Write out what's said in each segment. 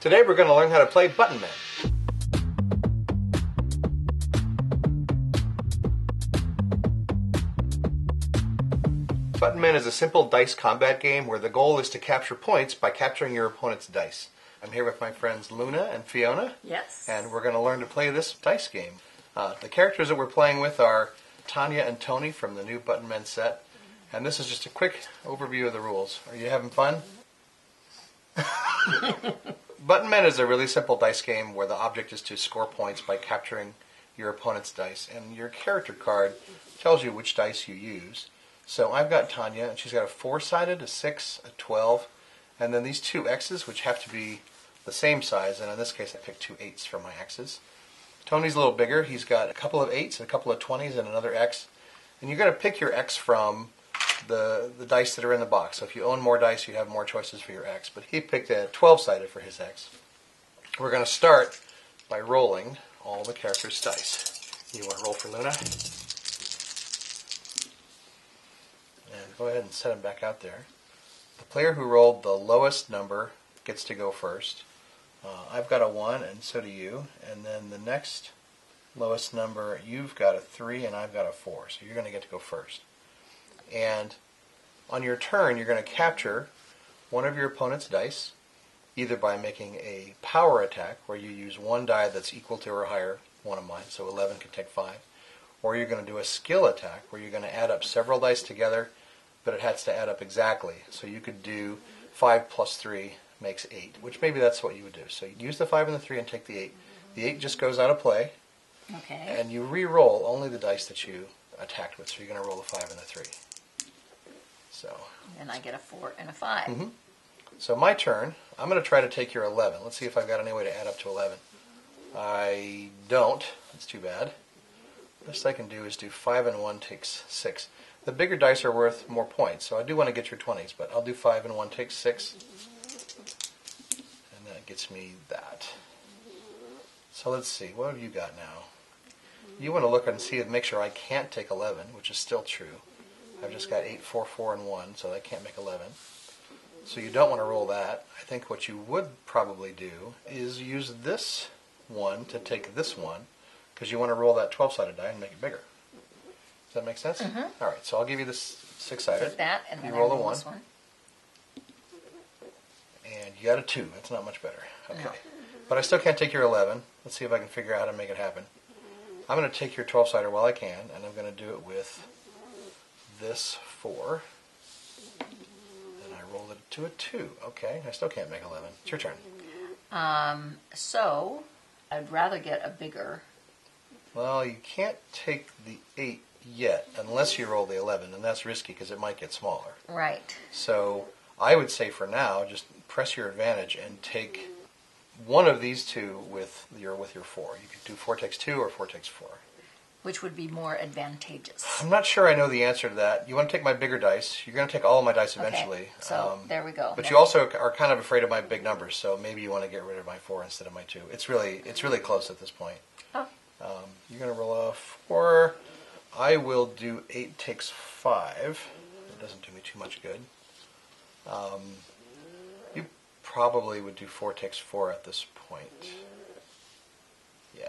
Today we're going to learn how to play Button Men. Button Men is a simple dice combat game where the goal is to capture points by capturing your opponent's dice. I'm here with my friends Luna and Fiona. Yes. And we're going to learn to play this dice game. The characters that we're playing with are Tanya and Tony from the new Button Men set. And this is just a quick overview of the rules. Are you having fun? Button Men is a really simple dice game where the object is to score points by capturing your opponent's dice, and your character card tells you which dice you use. So I've got Tanya, and she's got a 4-sided, a 6, a 12, and then these two X's, which have to be the same size, and in this case I picked two 8s for my X's. Tony's a little bigger. He's got a couple of 8s, a couple of 20s, and another X, and you're going to pick your X from the dice that are in the box. So if you own more dice, you have more choices for your X. But he picked a 12-sided for his X. We're going to start by rolling all the characters' dice. You want to roll for Luna? And go ahead and set him back out there. The player who rolled the lowest number gets to go first. I've got a 1, and so do you. And then the next lowest number, you've got a 3, and I've got a 4. So you're going to get to go first. And on your turn, you're going to capture one of your opponent's dice, either by making a power attack, where you use one die that's equal to or higher, one of mine, so 11 can take 5, or you're going to do a skill attack, where you're going to add up several dice together, but it has to add up exactly. So you could do 5 plus 3 makes 8, which maybe that's what you would do. So you use the 5 and the 3 and take the 8. The 8 just goes out of play, okay, and you re-roll only the dice that you attacked with, so you're going to roll the 5 and the 3. So. And I get a 4 and a 5. Mm-hmm. So my turn, I'm going to try to take your 11. Let's see if I've got any way to add up to 11. I don't. That's too bad. Best I can do is do 5 and 1 takes 6. The bigger dice are worth more points, so I do want to get your 20s, but I'll do 5 and 1 takes 6. And that gets me that. So let's see. What have you got now? You want to look and see and make sure I can't take 11, which is still true. I've just got 8, 4, 4, and 1, so I can't make 11. So you don't want to roll that. I think what you would probably do is use this one to take this one, because you want to roll that 12-sided die and make it bigger. Does that make sense? Mm-hmm. All right, so I'll give you this 6-sided. Take that, and then you roll a 1. And you got a 2. That's not much better. Okay. No. But I still can't take your 11. Let's see if I can figure out how to make it happen. I'm going to take your 12-sided while I can, and I'm going to do it with this 4, and I rolled it to a 2. Okay, I still can't make 11. It's your turn. So I'd rather get a bigger. Well, you can't take the 8 yet unless you roll the 11, and that's risky because it might get smaller. Right. So I would say for now, just press your advantage and take one of these two with your 4. You could do 4 takes 2 or 4 takes 4. Which would be more advantageous? I'm not sure I know the answer to that. You want to take my bigger dice. You're going to take all of my dice eventually. Okay, so there we go. But there. You also are kind of afraid of my big numbers, so maybe you want to get rid of my 4 instead of my 2. It's really close at this point. Oh. You're going to roll a 4. I will do 8 takes 5. It doesn't do me too much good. You probably would do 4 takes 4 at this point. Yeah.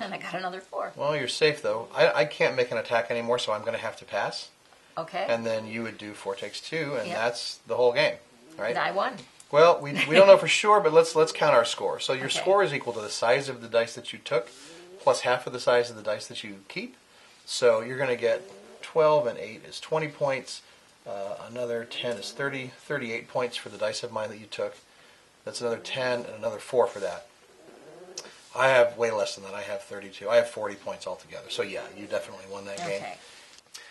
And I got another 4. Well, you're safe, though. I can't make an attack anymore, so I'm going to have to pass. Okay. And then you would do 4 takes 2, and that's the whole game, right? I won. Well, we don't know for sure, but let's count our score. So your score is equal to the size of the dice that you took, plus half of the size of the dice that you keep. So you're going to get 12 and 8 is 20 points. Another 10 is 30, 38 points for the dice of mine that you took. That's another 10 and another 4 for that. I have way less than that. I have 32. I have 40 points altogether. So yeah, you definitely won that game.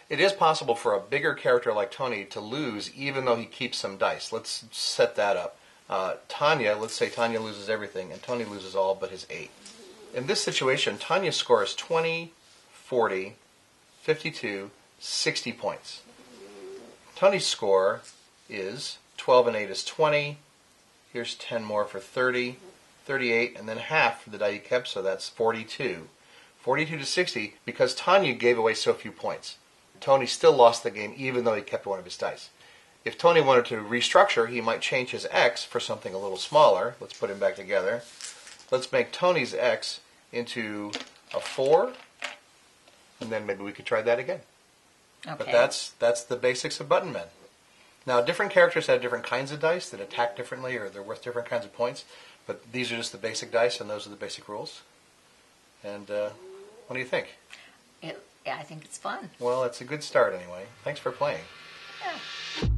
It is possible for a bigger character like Tony to lose even though he keeps some dice. Let's set that up. Tanya, let's say Tanya loses everything and Tony loses all but his 8. In this situation, Tanya's score is 20, 40, 52, 60 points. Tony's score is 12 and 8 is 20. Here's 10 more for 30. 38, and then half for the die you kept, so that's 42. 42 to 60, because Tanya gave away so few points. Tony still lost the game, even though he kept one of his dice. If Tony wanted to restructure, he might change his X for something a little smaller. Let's put him back together. Let's make Tony's X into a 4, and then maybe we could try that again. Okay. But that's the basics of Button Men. Now, different characters have different kinds of dice that attack differently, or they're worth different kinds of points. But these are just the basic dice, and those are the basic rules. And what do you think? Yeah, I think it's fun. Well, it's a good start anyway. Thanks for playing. Yeah.